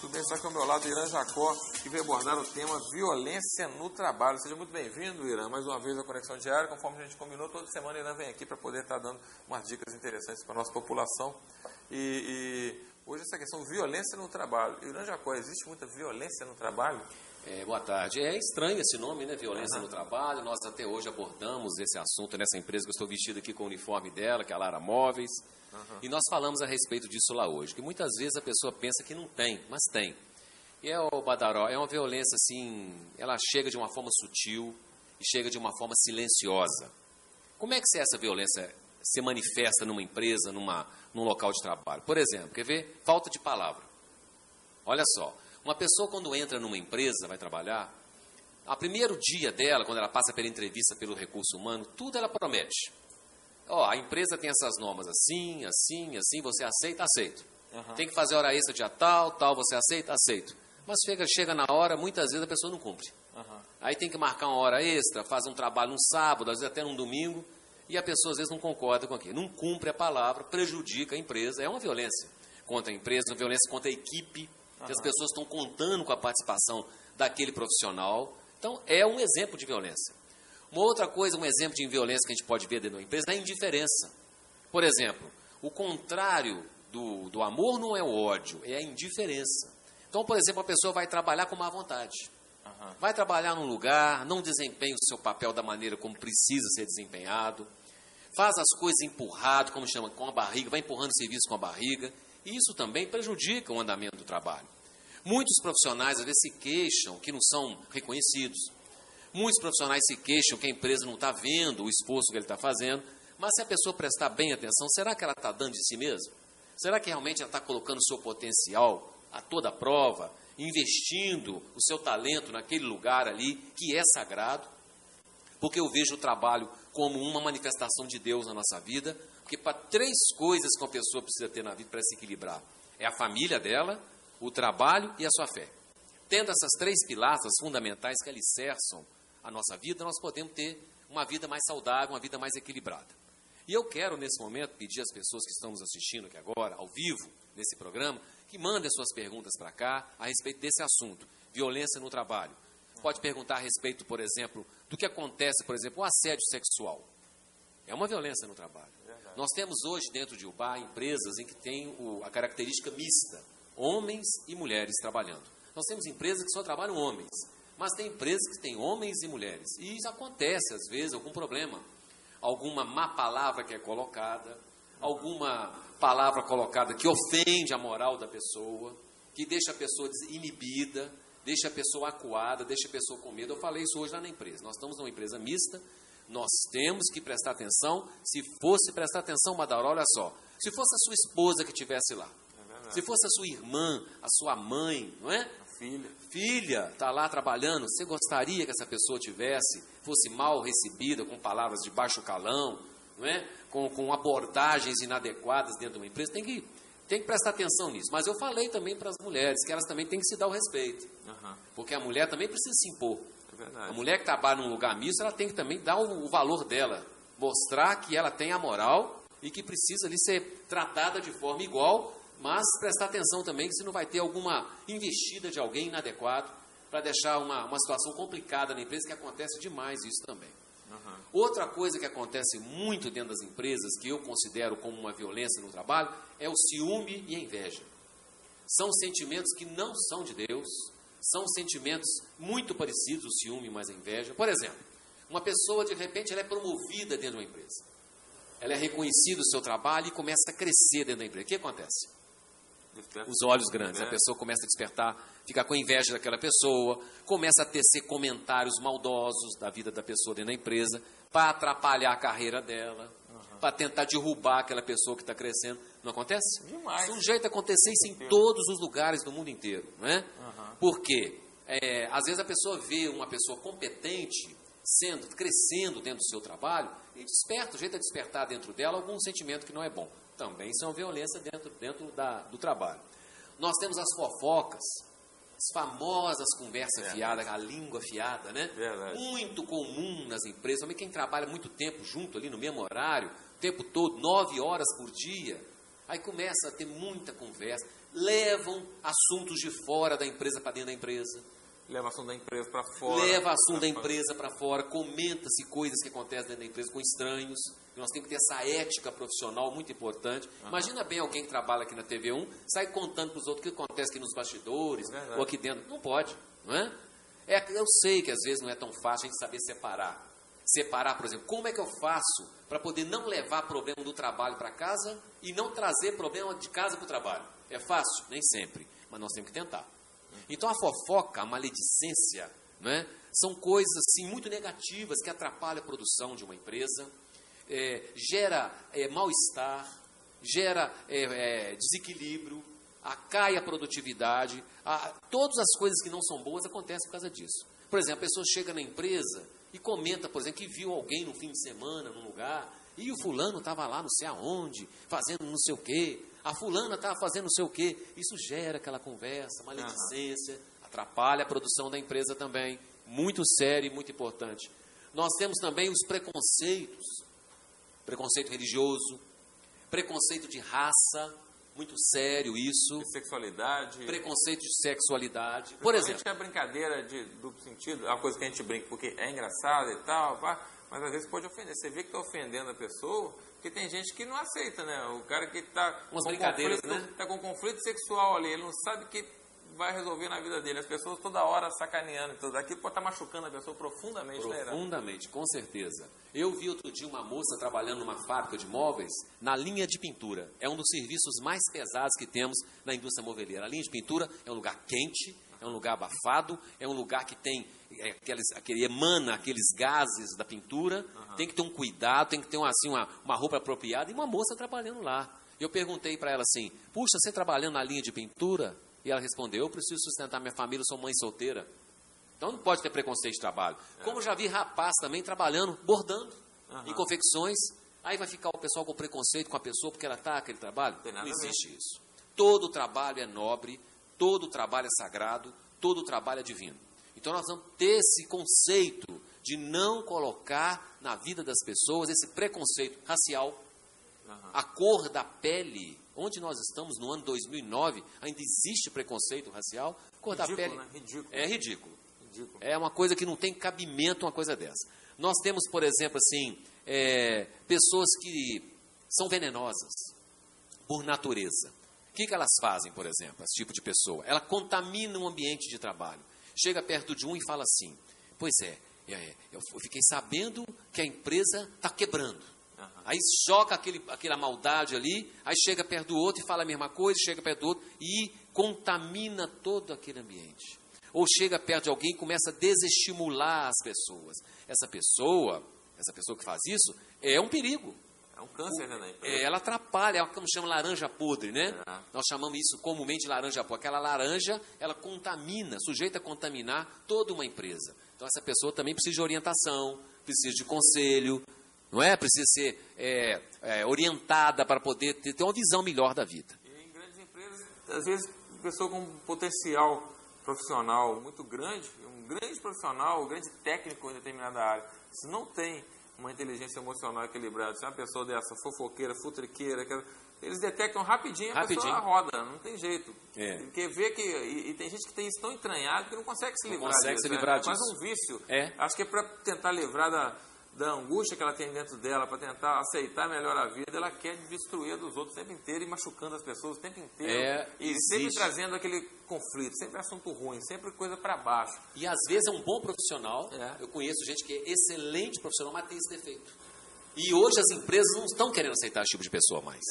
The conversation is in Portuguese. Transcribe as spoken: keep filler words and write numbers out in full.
Tudo bem? Está aqui ao meu lado Iran Jacob, que veio abordar o tema violência no trabalho. Seja muito bem-vindo, Iran, mais uma vez à Conexão Diária. Conforme a gente combinou, toda semana Iran vem aqui para poder estar dando umas dicas interessantes para a nossa população. E, e hoje essa questão violência no trabalho. Iran Jacob, existe muita violência no trabalho? É, boa tarde. É estranho esse nome, né? Violência uhum. no trabalho. Nós até hoje abordamos esse assunto nessa empresa que eu estou vestido aqui com o uniforme dela, que é a Lara Móveis. Uhum. E nós falamos a respeito disso lá hoje, que muitas vezes a pessoa pensa que não tem, mas tem. E é o badaró, é uma violência assim, ela chega de uma forma sutil e chega de uma forma silenciosa. Como é que essa violência se manifesta numa empresa, numa, num local de trabalho? Por exemplo, quer ver? Falta de palavra. Olha só. Uma pessoa, quando entra numa empresa, vai trabalhar, a primeiro dia dela, quando ela passa pela entrevista, pelo recurso humano, tudo ela promete. Ó, a empresa tem essas normas assim, assim, assim, você aceita, aceito. Uhum. Tem que fazer hora extra dia tal, tal, você aceita, aceito. Mas chega, chega na hora, muitas vezes a pessoa não cumpre. Uhum. Aí tem que marcar uma hora extra, faz um trabalho num sábado, às vezes até num domingo, e a pessoa às vezes não concorda com aquilo. Não cumpre a palavra, prejudica a empresa. É uma violência contra a empresa, uma violência contra a equipe, que as pessoas estão contando com a participação daquele profissional. Então, é um exemplo de violência. Uma outra coisa, um exemplo de violência que a gente pode ver dentro da empresa é a indiferença. Por exemplo, o contrário do, do amor não é o ódio, é a indiferença. Então, por exemplo, a pessoa vai trabalhar com má vontade. Uhum. Vai trabalhar num lugar, não desempenha o seu papel da maneira como precisa ser desempenhado, faz as coisas empurrado, como chama, com a barriga, vai empurrando o serviço com a barriga. Isso também prejudica o andamento do trabalho. Muitos profissionais, às vezes, se queixam que não são reconhecidos. Muitos profissionais se queixam que a empresa não está vendo o esforço que ele está fazendo. Mas se a pessoa prestar bem atenção, será que ela está dando de si mesma? Será que realmente ela está colocando o seu potencial a toda prova, investindo o seu talento naquele lugar ali que é sagrado? Porque eu vejo o trabalho como uma manifestação de Deus na nossa vida. Porque para três coisas que uma pessoa precisa ter na vida para se equilibrar. É a família dela, o trabalho e a sua fé. Tendo essas três pilastras fundamentais que alicerçam a nossa vida, nós podemos ter uma vida mais saudável, uma vida mais equilibrada. E eu quero, nesse momento, pedir às pessoas que estão nos assistindo aqui agora, ao vivo, nesse programa, que mandem suas perguntas para cá a respeito desse assunto, violência no trabalho. Pode perguntar a respeito, por exemplo, do que acontece, por exemplo, o assédio sexual. É uma violência no trabalho. Verdade. Nós temos hoje dentro de Ubá empresas em que tem o, a característica mista, homens e mulheres trabalhando. Nós temos empresas que só trabalham homens, mas tem empresas que têm homens e mulheres. E isso acontece, às vezes, algum problema. Alguma má palavra que é colocada, alguma palavra colocada que ofende a moral da pessoa, que deixa a pessoa inibida, deixa a pessoa acuada, deixa a pessoa com medo. Eu falei isso hoje lá na empresa. Nós estamos numa empresa mista. Nós temos que prestar atenção. Se fosse prestar atenção, Madaró, olha só. Se fosse a sua esposa que estivesse lá, é se fosse a sua irmã, a sua mãe, não é? A filha. Filha, está lá trabalhando. Você gostaria que essa pessoa tivesse, fosse mal recebida, com palavras de baixo calão, não é? Com, com abordagens inadequadas dentro de uma empresa? Tem que, tem que prestar atenção nisso. Mas eu falei também para as mulheres que elas também têm que se dar o respeito. Uhum. Porque a mulher também precisa se impor. Verdade. A mulher que trabalha num lugar misto, ela tem que também dar o valor dela, mostrar que ela tem a moral e que precisa ali ser tratada de forma igual, mas prestar atenção também que se não vai ter alguma investida de alguém inadequado para deixar uma, uma situação complicada na empresa, que acontece demais isso também. Uhum. Outra coisa que acontece muito dentro das empresas, que eu considero como uma violência no trabalho, é o ciúme e a inveja. São sentimentos que não são de Deus. São sentimentos muito parecidos, o ciúme mais a inveja. Por exemplo, uma pessoa, de repente, ela é promovida dentro de uma empresa. Ela é reconhecida o seu trabalho e começa a crescer dentro da empresa. O que acontece? Os olhos grandes. A pessoa começa a despertar, fica com inveja daquela pessoa, começa a tecer comentários maldosos da vida da pessoa dentro da empresa para atrapalhar a carreira dela, uhum. para tentar derrubar aquela pessoa que está crescendo. Não acontece? Demais. Isso é um jeito de acontecer isso em todos os lugares do mundo inteiro, não é? Uhum. Porque é, às vezes a pessoa vê uma pessoa competente sendo, crescendo dentro do seu trabalho e desperta, o jeito é despertar dentro dela algum sentimento que não é bom. Também são violência dentro, dentro da, do trabalho. Nós temos as fofocas, as famosas conversas é. fiadas, a língua fiada, né? Verdade. Muito comum nas empresas, também quem trabalha muito tempo junto ali no mesmo horário, o tempo todo, nove horas por dia. Aí começa a ter muita conversa. levam assuntos de fora da empresa para dentro da empresa. Leva assunto da empresa para fora. Leva assunto da empresa para fora. Comenta-se coisas que acontecem dentro da empresa com estranhos. Nós temos que ter essa ética profissional muito importante. Uhum. Imagina bem alguém que trabalha aqui na T V um, sai contando para os outros o que acontece aqui nos bastidores é ou aqui dentro. Não pode, não é? é? Eu sei que às vezes não é tão fácil a gente saber separar. Separar, por exemplo, como é que eu faço para poder não levar problema do trabalho para casa e não trazer problema de casa para o trabalho? É fácil? Nem sempre. Mas nós temos que tentar. Então, a fofoca, a maledicência, né, são coisas assim, muito negativas que atrapalham a produção de uma empresa, é, gera é, mal-estar, gera é, é, desequilíbrio, acai a produtividade. A, todas as coisas que não são boas acontecem por causa disso. Por exemplo, a pessoa chega na empresa e comenta, por exemplo, que viu alguém no fim de semana, num lugar, e o fulano estava lá não sei aonde, fazendo não sei o quê. A fulana estava fazendo não sei o quê. Isso gera aquela conversa, maledicência, uhum. atrapalha a produção da empresa também. Muito sério e muito importante. Nós temos também os preconceitos. Preconceito religioso, preconceito de raça, muito sério isso. De sexualidade. Preconceito de sexualidade. Por exemplo. A brincadeira de duplo sentido, é uma coisa que a gente brinca porque é engraçado e tal, vai... Mas às vezes pode ofender. Você vê que está ofendendo a pessoa, porque tem gente que não aceita, né? O cara que está com, né? tá com conflito sexual ali, ele não sabe o que vai resolver na vida dele. As pessoas toda hora sacaneando e tudo aquilo pode estar tá machucando a pessoa profundamente. Profundamente, né, com certeza. Eu vi outro dia uma moça trabalhando numa fábrica de móveis na linha de pintura. É um dos serviços mais pesados que temos na indústria moveleira. A linha de pintura é um lugar quente, é um lugar abafado, é um lugar que tem é, aqueles, aquele, emana aqueles gases da pintura, uhum. Tem que ter um cuidado, tem que ter uma, assim, uma, uma roupa apropriada, e uma moça trabalhando lá. Eu perguntei para ela assim, puxa, você trabalhando na linha de pintura? E ela respondeu, eu preciso sustentar minha família, eu sou mãe solteira. Então não pode ter preconceito de trabalho. É. Como já vi rapaz também trabalhando, bordando, uhum. em confecções, aí vai ficar o pessoal com preconceito com a pessoa porque ela está aquele trabalho? Não, não existe isso. Todo trabalho é nobre, todo trabalho é sagrado, todo trabalho é divino. Então, nós vamos ter esse conceito de não colocar na vida das pessoas esse preconceito racial, uhum. a cor da pele. Onde nós estamos, no ano dois mil e nove, ainda existe preconceito racial. Cor ridículo, da pele né? ridículo. é ridículo. ridículo. É uma coisa que não tem cabimento uma coisa dessa. Nós temos, por exemplo, assim, é, pessoas que são venenosas por natureza. O que, que elas fazem, por exemplo, esse tipo de pessoa? Ela contamina um ambiente de trabalho. Chega perto de um e fala assim, pois é, é eu fiquei sabendo que a empresa está quebrando. Uhum. Aí joga aquele, aquela maldade ali, aí chega perto do outro e fala a mesma coisa, chega perto do outro e contamina todo aquele ambiente. Ou chega perto de alguém e começa a desestimular as pessoas. Essa pessoa, essa pessoa que faz isso, é um perigo. É um câncer, né? É, ela atrapalha, é como chama laranja podre, né? É. Nós chamamos isso comumente laranja podre. Aquela laranja, ela contamina, sujeita a contaminar toda uma empresa. Então, essa pessoa também precisa de orientação, precisa de conselho, não é? Precisa ser é, é, orientada para poder ter, ter uma visão melhor da vida. E em grandes empresas, às vezes, a pessoa com um potencial profissional muito grande, um grande profissional, um grande técnico em determinada área, se não tem uma inteligência emocional equilibrada. Se é uma pessoa dessa, fofoqueira, futriqueira, eles detectam rapidinho a rapidinho. pessoa na roda, não tem jeito. É. Porque vê que, e, e tem gente que tem isso tão entranhado que não consegue se livrar não consegue disso. Se livrar é, disso. É quase um vício. É. Acho que é para tentar livrar da, da angústia que ela tem dentro dela, para tentar aceitar melhor a vida, ela quer destruir a dos outros o tempo inteiro e machucando as pessoas o tempo inteiro. É, e existe. Sempre trazendo aquele conflito, sempre assunto ruim, sempre coisa para baixo. E às vezes é um bom profissional, é. Eu conheço gente que é excelente profissional, mas tem esse defeito. E hoje as empresas não estão querendo aceitar esse tipo de pessoa mais.